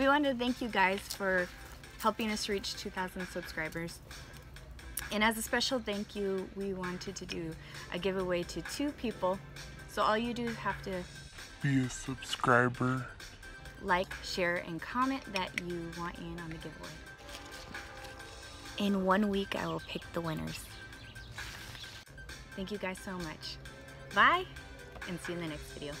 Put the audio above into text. we wanted to thank you guys for helping us reach 2,000 subscribers. And as a special thank you, we wanted to do a giveaway to 2 people. So all you do is have to be a subscriber, like, share, and comment that you want in on the giveaway. In 1 week, I will pick the winners. Thank you guys so much. Bye, and see you in the next video.